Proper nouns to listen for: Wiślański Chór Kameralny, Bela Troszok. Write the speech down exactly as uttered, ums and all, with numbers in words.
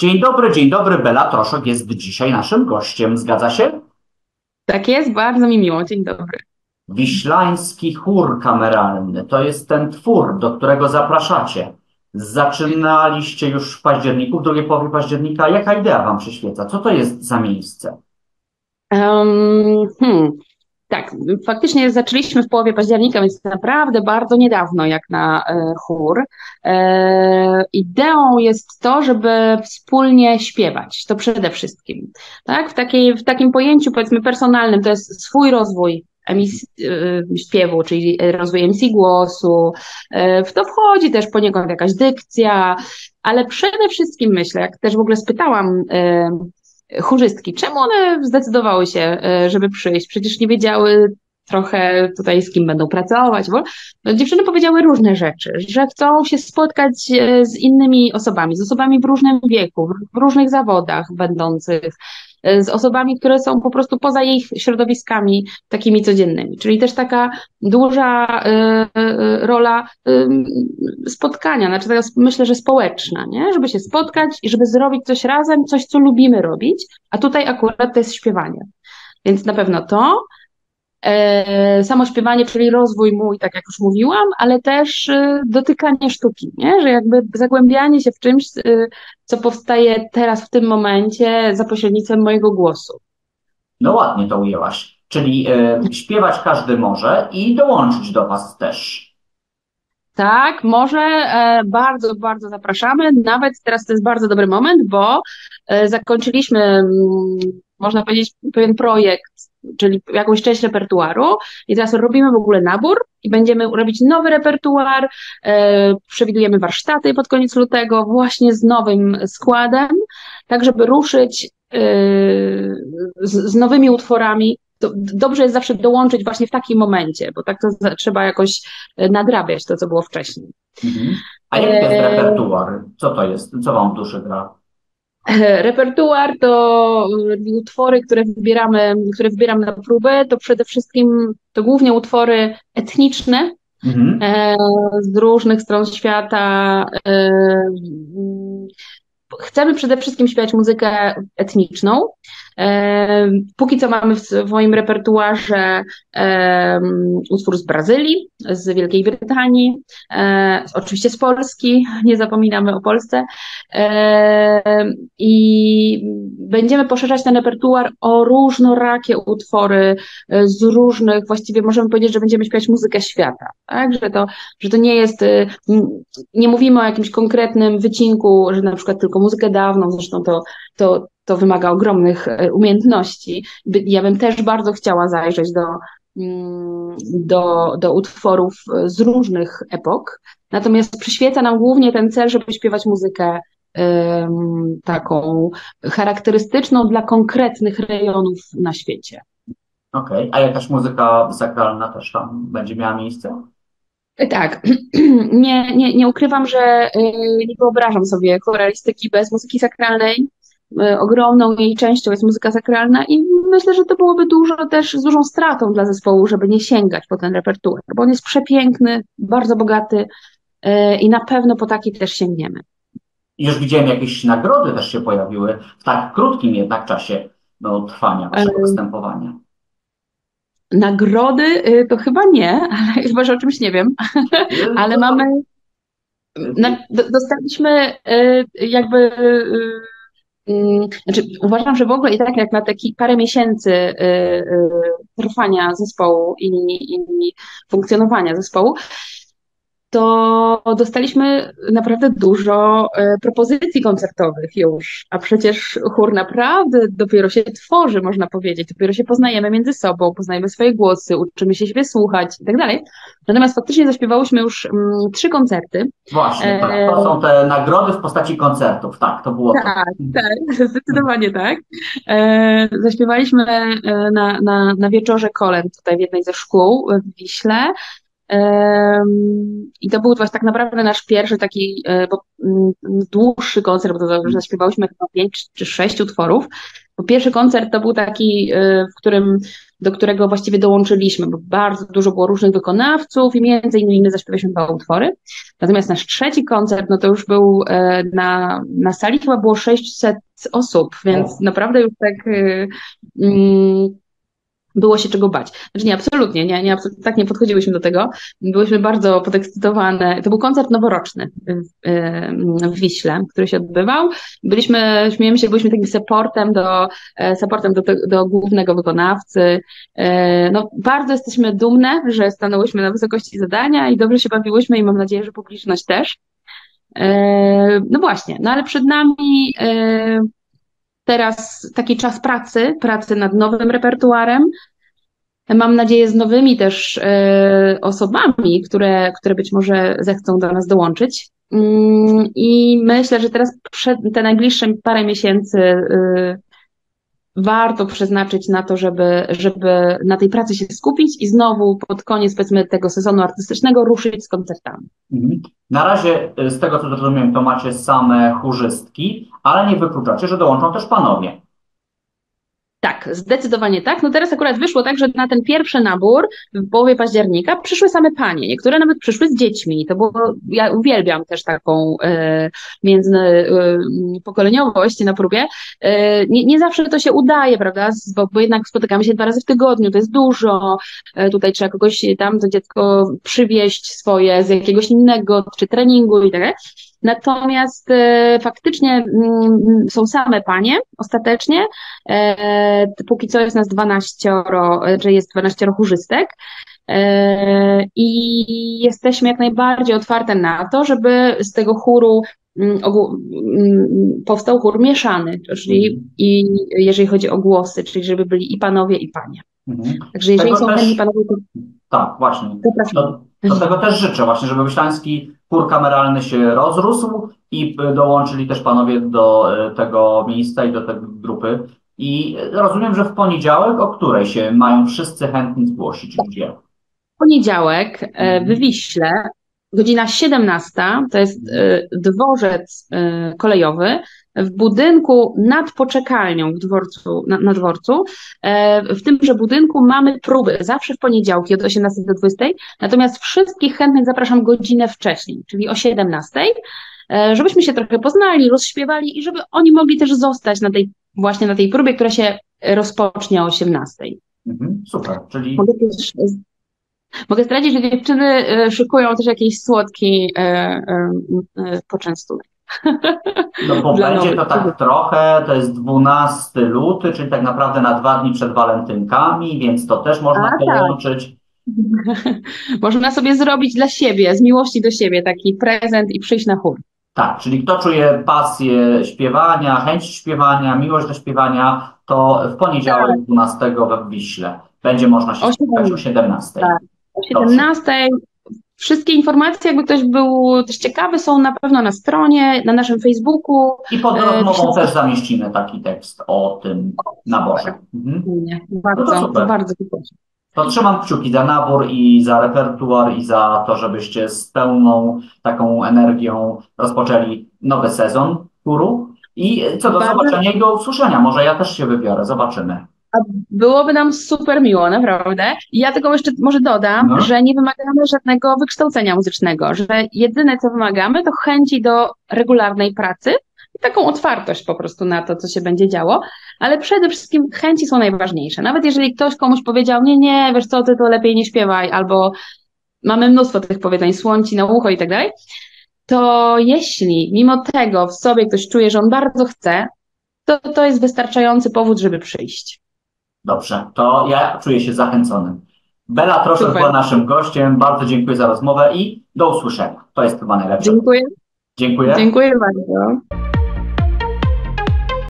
Dzień dobry, dzień dobry. Bela Troszok jest dzisiaj naszym gościem, zgadza się? Tak jest, bardzo mi miło, dzień dobry. Wiślański Chór Kameralny to jest ten twór, do którego zapraszacie. Zaczynaliście już w październiku, w drugiej połowie października. Jaka idea wam przyświeca? Co to jest za miejsce? Um, hmm. Tak, faktycznie zaczęliśmy w połowie października, więc naprawdę bardzo niedawno jak na e, chór. E, ideą jest to, żeby wspólnie śpiewać, to przede wszystkim. Tak? W, takiej, w takim pojęciu, powiedzmy, personalnym to jest swój rozwój emisji, e, śpiewu, czyli rozwój emisji głosu. E, w to wchodzi też poniekąd jakaś dykcja, ale przede wszystkim myślę, jak też w ogóle spytałam e, chórzystki, czemu one zdecydowały się, żeby przyjść? Przecież nie wiedziały trochę tutaj, z kim będą pracować. No, dziewczyny powiedziały różne rzeczy, że chcą się spotkać z innymi osobami, z osobami w różnym wieku, w różnych zawodach będących, z osobami, które są po prostu poza ich środowiskami takimi codziennymi. Czyli też taka duża y, rola y, spotkania, znaczy taka, myślę, że społeczna, nie? Żeby się spotkać i żeby zrobić coś razem, coś, co lubimy robić, a tutaj akurat to jest śpiewanie. Więc na pewno to, y, samo śpiewanie, czyli rozwój mój, tak jak już mówiłam, ale też y, dotykanie sztuki, nie? Że jakby zagłębianie się w czymś, y, co powstaje teraz, w tym momencie, za pośrednictwem mojego głosu. No ładnie to ujęłaś. Czyli y, śpiewać każdy może i dołączyć do was też. Tak, może. E, bardzo, bardzo zapraszamy. Nawet teraz to jest bardzo dobry moment, bo e, zakończyliśmy, m, można powiedzieć, pewien projekt, czyli jakąś część repertuaru i teraz robimy w ogóle nabór i będziemy robić nowy repertuar, e, przewidujemy warsztaty pod koniec lutego właśnie z nowym składem, tak żeby ruszyć e, z, z nowymi utworami. To dobrze jest zawsze dołączyć właśnie w takim momencie, bo tak to za, trzeba jakoś nadrabiać to, co było wcześniej. Mhm. A jaki e, jest repertuar? Co to jest? Co wam w duszy gra? Repertuar to utwory, które wybieramy, które wybieram na próbę, to przede wszystkim, to głównie utwory etniczne, mm-hmm. e, z różnych stron świata. E, chcemy przede wszystkim śpiewać muzykę etniczną. E, póki co mamy w swoim repertuarze e, utwór z Brazylii, z Wielkiej Brytanii, e, oczywiście z Polski, nie zapominamy o Polsce. E, I będziemy poszerzać ten repertuar o różnorakie utwory z różnych, właściwie możemy powiedzieć, że będziemy śpiewać muzykę świata. Tak? Że, to, że to nie jest, nie mówimy o jakimś konkretnym wycinku, że na przykład tylko muzykę dawną, zresztą to, to To wymaga ogromnych umiejętności. Ja bym też bardzo chciała zajrzeć do, do, do utworów z różnych epok, natomiast przyświeca nam głównie ten cel, żeby śpiewać muzykę um, taką charakterystyczną dla konkretnych rejonów na świecie. Okej, okay. A jakaś muzyka sakralna też tam będzie miała miejsce? Tak, nie, nie, nie ukrywam, że nie wyobrażam sobie chorealistyki bez muzyki sakralnej. Ogromną jej częścią jest muzyka sakralna i myślę, że to byłoby dużo też z dużą stratą dla zespołu, żeby nie sięgać po ten repertuar, bo on jest przepiękny, bardzo bogaty yy, i na pewno po taki też sięgniemy. Już widziałem, jakieś nagrody też się pojawiły w tak krótkim jednak czasie no, trwania waszego yy, występowania. Nagrody yy, to chyba nie, ale chyba, że o czymś nie wiem, yy, ale to... mamy... Na, do, dostaliśmy yy, jakby... Yy, Znaczy, uważam, że w ogóle i tak jak na taki parę miesięcy y, y, trwania zespołu i, i funkcjonowania zespołu, to dostaliśmy naprawdę dużo y, propozycji koncertowych już, a przecież chór naprawdę dopiero się tworzy, można powiedzieć, dopiero się poznajemy między sobą, poznajemy swoje głosy, uczymy się siebie słuchać i tak dalej. Natomiast faktycznie zaśpiewałyśmy już mm, trzy koncerty. Właśnie, tak, to są te nagrody w postaci koncertów, tak, to było tak, to. Tak, zdecydowanie tak. E, zaśpiewaliśmy na, na, na wieczorze kolęd tutaj w jednej ze szkół w Wiśle. I to był właśnie tak naprawdę nasz pierwszy taki bo, dłuższy koncert, bo to zaśpiewałyśmy chyba pięć czy sześć utworów, Bo pierwszy koncert to był taki, w którym, do którego właściwie dołączyliśmy, bo bardzo dużo było różnych wykonawców i między innymi zaśpiewaliśmy dwa utwory. Natomiast nasz trzeci koncert, no to już był na, na sali chyba było sześćset osób, więc naprawdę już tak mm, było się czego bać. Znaczy nie, absolutnie, nie, nie, absolutnie tak nie podchodziłyśmy do tego. Byłyśmy bardzo podekscytowane. To był koncert noworoczny w, w Wiśle, który się odbywał. Byliśmy, śmiejemy się, byliśmy takim supportem do, supportem do, do głównego wykonawcy. No, bardzo jesteśmy dumne, że stanęłyśmy na wysokości zadania i dobrze się bawiłyśmy i mam nadzieję, że publiczność też. No właśnie, no ale przed nami teraz taki czas pracy, pracy nad nowym repertuarem. Mam nadzieję z nowymi też y, osobami, które, które być może zechcą do nas dołączyć. Y, I myślę, że teraz przed, te najbliższe parę miesięcy y, warto przeznaczyć na to, żeby, żeby na tej pracy się skupić i znowu pod koniec, powiedzmy, tego sezonu artystycznego ruszyć z koncertami. Mhm. Na razie, z tego co rozumiem, to macie same chórzystki, ale nie wykluczacie, że dołączą też panowie. Tak, zdecydowanie tak. No teraz akurat wyszło tak, że na ten pierwszy nabór w połowie października przyszły same panie, niektóre nawet przyszły z dziećmi. To było, ja uwielbiam też taką e, międzypokoleniowość na próbie. E, nie, nie zawsze to się udaje, prawda, bo, bo jednak spotykamy się dwa razy w tygodniu, to jest dużo. E, tutaj trzeba kogoś tam, to dziecko przywieźć swoje z jakiegoś innego, czy treningu i tak dalej. Natomiast e, faktycznie m, są same panie ostatecznie, e, póki co jest nas dwanaście, że jest dwanaście chórzystek e, i jesteśmy jak najbardziej otwarte na to, żeby z tego chóru m, ogół, m, powstał chór mieszany, czyli i, jeżeli chodzi o głosy, czyli żeby byli i panowie, i panie. Mhm. Także jeżeli tego są też... i panowie, to... Tak, właśnie. To, to tego też życzę właśnie, żeby Wiślański Chór Kameralny się rozrósł i dołączyli też panowie do tego miejsca i do tej grupy. I rozumiem, że w poniedziałek, o której się mają wszyscy chętni zgłosić? Gdzie? W poniedziałek w Wiśle, godzina siedemnasta, to jest dworzec kolejowy, w budynku nad poczekalnią w dworcu, na, na dworcu. W tymże budynku mamy próby, zawsze w poniedziałki od osiemnastej do dwudziestej, natomiast wszystkich chętnych zapraszam godzinę wcześniej, czyli o siedemnastej, żebyśmy się trochę poznali, rozśpiewali i żeby oni mogli też zostać na tej, właśnie na tej próbie, która się rozpocznie o osiemnastej. Mhm, super, czyli... Mogę zdradzić, że dziewczyny szykują też jakiś słodki e, e, e, poczęstunek. No bo będzie nowych. To tak trochę, to jest dwunasty luty, czyli tak naprawdę na dwa dni przed walentynkami, więc to też można A, połączyć. Tak. Można sobie zrobić dla siebie, z miłości do siebie taki prezent i przyjść na chór. Tak, czyli kto czuje pasję śpiewania, chęć śpiewania, miłość do śpiewania, to w poniedziałek tak. dwunastego we Wiśle będzie można się spotkać o siedemnastej. Tak. O siedemnastej. Wszystkie informacje, jakby ktoś był też ciekawy, są na pewno na stronie, na naszym Facebooku. I pod rozmową też zamieścimy taki tekst o tym naborze. Mhm. Bardzo, no to bardzo proszę. To trzymam kciuki za nabór i za repertuar i za to, żebyście z pełną taką energią rozpoczęli nowy sezon chóru. I co do bardzo... zobaczenia i do usłyszenia. Może ja też się wybiorę, zobaczymy. A byłoby nam super miło, naprawdę. Ja tylko jeszcze może dodam, no. że nie wymagamy żadnego wykształcenia muzycznego, że jedyne co wymagamy to chęci do regularnej pracy i taką otwartość po prostu na to, co się będzie działo, ale przede wszystkim chęci są najważniejsze. Nawet jeżeli ktoś komuś powiedział, nie, nie, wiesz co, ty to lepiej nie śpiewaj, albo mamy mnóstwo tych powiedzeń, słoń ci na ucho i tak dalej, to jeśli mimo tego w sobie ktoś czuje, że on bardzo chce, to to jest wystarczający powód, żeby przyjść. Dobrze, to ja czuję się zachęconym. Bela Troszok Super. była naszym gościem. Bardzo dziękuję za rozmowę i do usłyszenia. To jest chyba najlepsze. Dziękuję. Dziękuję. Dziękuję bardzo.